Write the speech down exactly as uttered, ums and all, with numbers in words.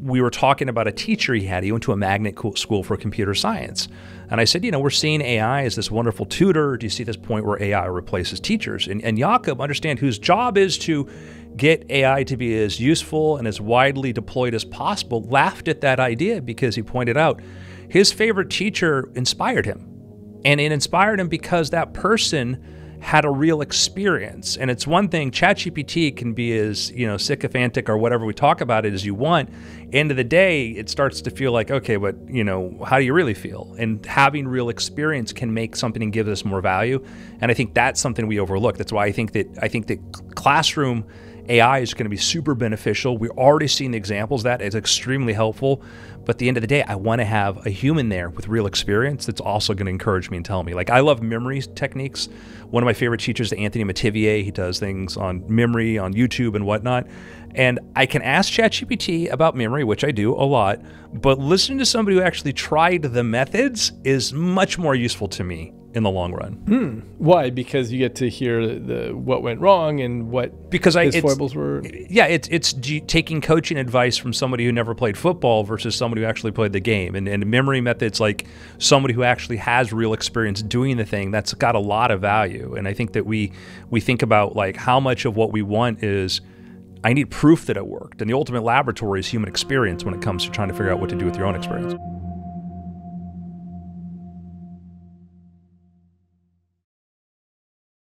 we were talking about a teacher he had. He went to a magnet school for computer science. And I said, you know, we're seeing A I as this wonderful tutor. Do you see this point where A I replaces teachers? And, and Jakob, understand, whose job is to get A I to be as useful and as widely deployed as possible, laughed at that idea because he pointed out his favorite teacher inspired him. And it inspired him because that person had a real experience. And it's one thing, ChatGPT can be as, you know, sycophantic or whatever we talk about it as you want. End of the day, it starts to feel like, okay, but, you know, how do you really feel? And having real experience can make something and give us more value. And I think that's something we overlook. That's why I think that I think that classroom A I is going to be super beneficial. We're already seeing the examples that is extremely helpful. But at the end of the day, I want to have a human there with real experience that's also going to encourage me and tell me. Like, I love memory techniques. One of my favorite teachers is Anthony Metivier. He does things on memory, on YouTube and whatnot. And I can ask ChatGPT about memory, which I do a lot, but listening to somebody who actually tried the methods is much more useful to me in the long run. Hmm. Why? Because you get to hear the what went wrong and what because his I, foibles were. Yeah, it's it's taking coaching advice from somebody who never played football versus somebody who actually played the game. And, and memory methods, like somebody who actually has real experience doing the thing, that's got a lot of value. And I think that we we think about like how much of what we want is, I need proof that it worked. And the ultimate laboratory is human experience when it comes to trying to figure out what to do with your own experience.